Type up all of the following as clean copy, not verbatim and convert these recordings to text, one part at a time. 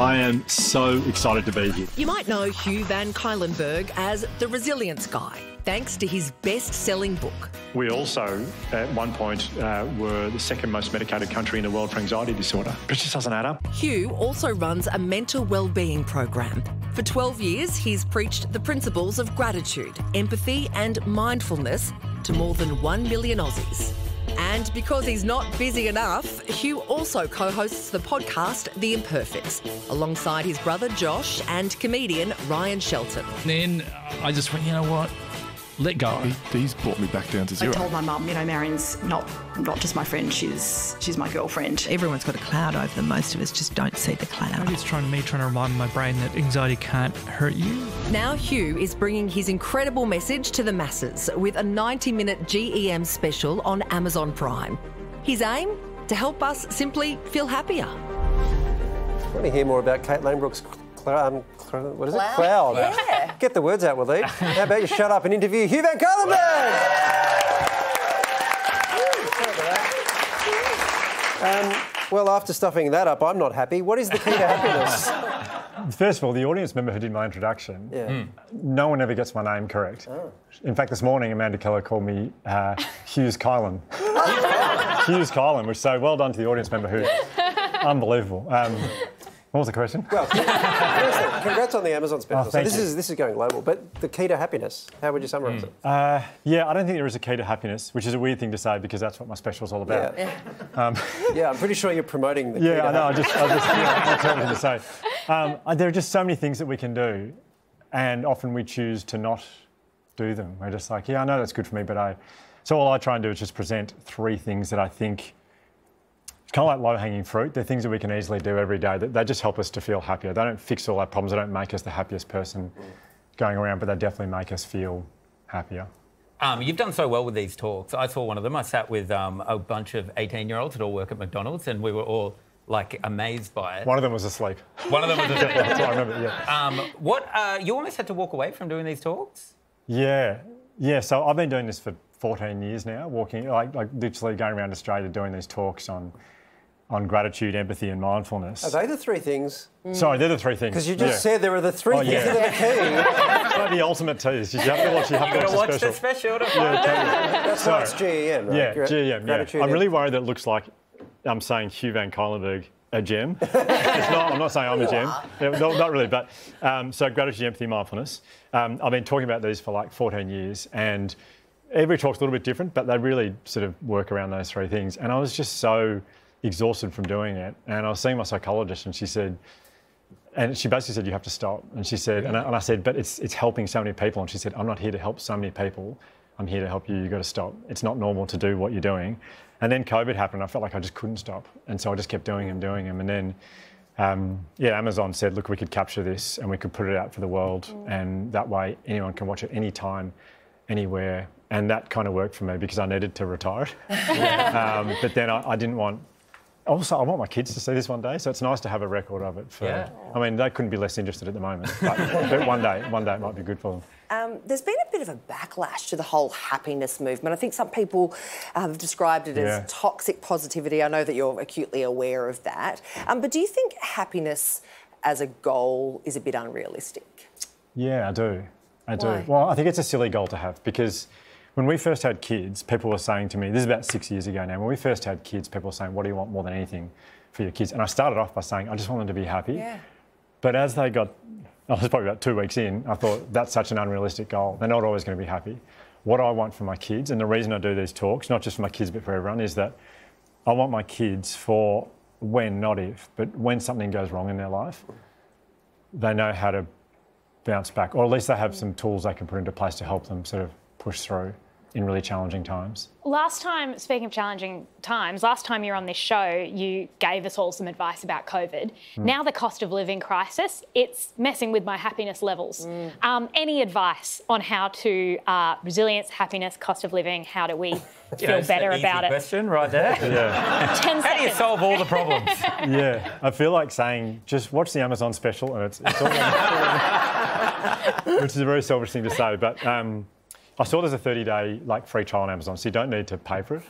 I am so excited to be here. You might know Hugh van Cuylenburg as the resilience guy, thanks to his best-selling book. We also, at one point, were the second most medicated country in the world for anxiety disorder. It just doesn't add up. Hugh also runs a mental wellbeing program. For 12 years, he's preached the principles of gratitude, empathy and mindfulness to more than 1 million Aussies. And because he's not busy enough, Hugh also co-hosts the podcast The Imperfects, alongside his brother Josh and comedian Ryan Shelton. Then I just went, you know what? Let go. These brought me back down to zero. I told my mum, you know, Marion's not just my friend, she's my girlfriend. Everyone's got a cloud over them. Most of us just don't see the cloud. I'm just trying to remind my brain that anxiety can't hurt you. Now Hugh is bringing his incredible message to the masses with a 90-minute GEM special on Amazon Prime. His aim? To help us simply feel happier. I want to hear more about Kate Lanebrook's cloud. Yeah. Get the words out, will they? How about you shut up and interview Hugh van Cuylenburg? Well, after stuffing that up, I'm not happy. What is the key to happiness? First of all, the audience member who did my introduction, no one ever gets my name correct. Oh. In fact, this morning, Amanda Keller called me Hughes Kylan. Hughes Kylan, which so well done to the audience member who... Unbelievable. What was the question? Well, congrats on the Amazon special. Oh, so this is going global, but the key to happiness, how would you summarise it? Yeah, I don't think there is a key to happiness, which is a weird thing to say because that's what my special's all about. Yeah, yeah, I'm pretty sure you're promoting the key to happiness. Yeah, I know, that's what I'm going to say. There are just so many things that we can do and often we choose to not do them. We're just like, yeah, I know that's good for me, but I... So all I try and do is just present three things that I think... It's kind of like low-hanging fruit. They're things that we can easily do every day. They just help us to feel happier. They don't fix all our problems. They don't make us the happiest person going around, but they definitely make us feel happier. You've done so well with these talks. I saw one of them. I sat with a bunch of 18-year-olds that all work at McDonald's and we were all, like, amazed by it. One of them was asleep. One of them was asleep. That's what I remember, yeah. You almost had to walk away from doing these talks? Yeah. Yeah, so I've been doing this for 14 years now, walking, like literally going around Australia doing these talks on gratitude, empathy and mindfulness. Are they the three things? Sorry, they're the three things. Because you just said there were the three things that are the key. They're the ultimate teas. You have to watch the special. That's why it's GEM, right? Yeah, GEM, yeah. I'm really worried that it looks like I'm saying Hugh van Cuylenburg a gem. I'm not saying I'm a gem. Yeah, not really, but... so gratitude, empathy, mindfulness. I've been talking about these for like 14 years and every talk's a little bit different, but they really sort of work around those three things. And I was just so... exhausted from doing it, and I was seeing my psychologist and she said, and she basically said, you have to stop. And she said, and I said, but it's helping so many people. And she said, I'm not here to help so many people. I'm here to help you. You've got to stop. It's not normal to do what you're doing. And then COVID happened. I felt like I just couldn't stop. And so I just kept doing them. And then, yeah, Amazon said, look, we could capture this and we could put it out for the world. And that way anyone can watch it anytime, anywhere. And that kind of worked for me because I needed to retire. But then I didn't want... Also, I want my kids to see this one day, so it's nice to have a record of it. For, I mean, they couldn't be less interested at the moment, but, but one day it might be good for them. There's been a bit of a backlash to the whole happiness movement. I think some people have described it as toxic positivity. I know that you're acutely aware of that. But do you think happiness as a goal is a bit unrealistic? Yeah, I do. Why? Well, I think it's a silly goal to have because... When we first had kids, people were saying to me, this is about 6 years ago now, when we first had kids, people were saying, what do you want more than anything for your kids? And I started off by saying, I just want them to be happy. Yeah. But as they got, I was probably about 2 weeks in, I thought, that's such an unrealistic goal. They're not always going to be happy. What I want for my kids, and the reason I do these talks, not just for my kids, but for everyone, is that I want my kids for when, not if, but when something goes wrong in their life, they know how to bounce back, or at least they have some tools they can put into place to help them sort of push through in really challenging times. Last time, speaking of challenging times, last time you were on this show, you gave us all some advice about COVID. Now the cost of living crisis, it's messing with my happiness levels. Any advice on how to resilience, happiness, cost of living, how do we feel better about it? Question right there. Yeah. 10 seconds. How do you solve all the problems? Yeah, I feel like saying, just watch the Amazon special and it's all... Which is a very selfish thing to say, but... I saw there's a 30-day like free trial on Amazon, so you don't need to pay for it.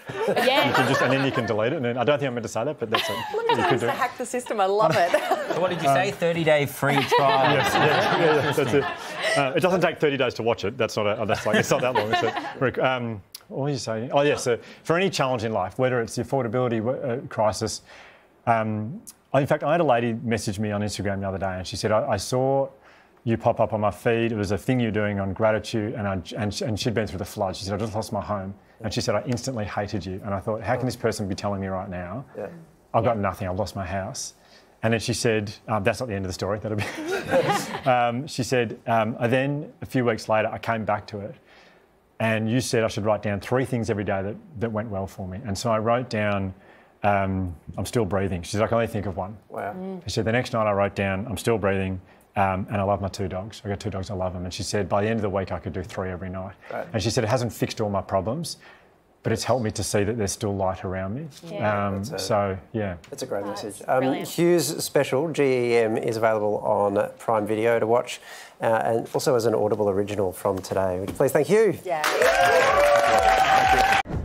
Yeah. You can just, and then you can delete it. And then, I don't think I meant to say that, but that's it. Look at that, it's to hack the system. I love it. So what did you say? 30-day free trial. Yes, yeah, that's it. It doesn't take 30 days to watch it. That's not. That's like it's not that long. It's a, what were you saying? Oh, yeah. So for any challenge in life, whether it's the affordability crisis, in fact, I had a lady message me on Instagram the other day, and she said, I saw you pop up on my feed. It was a thing you're doing on gratitude, and she'd been through the flood. She said, I just lost my home. And she said, I instantly hated you. And I thought, how can this person be telling me right now? Yeah. I've got nothing, I've lost my house. And then she said, that's not the end of the story, that'll be... she said, then a few weeks later, I came back to it. And you said I should write down 3 things every day that went well for me. And so I wrote down, I'm still breathing. She said, I can only think of one. Wow. Mm. She said, the next night I wrote down, I'm still breathing. And I love my 2 dogs. I got 2 dogs, I love them. And she said, by the end of the week, I could do 3 every night. Right. And she said, it hasn't fixed all my problems, but it's helped me to see that there's still light around me. Yeah. That's a great message. Hugh's special, GEM, is available on Prime Video to watch, and also as an Audible original from today. Would you please thank Hugh? Yeah. Thank you.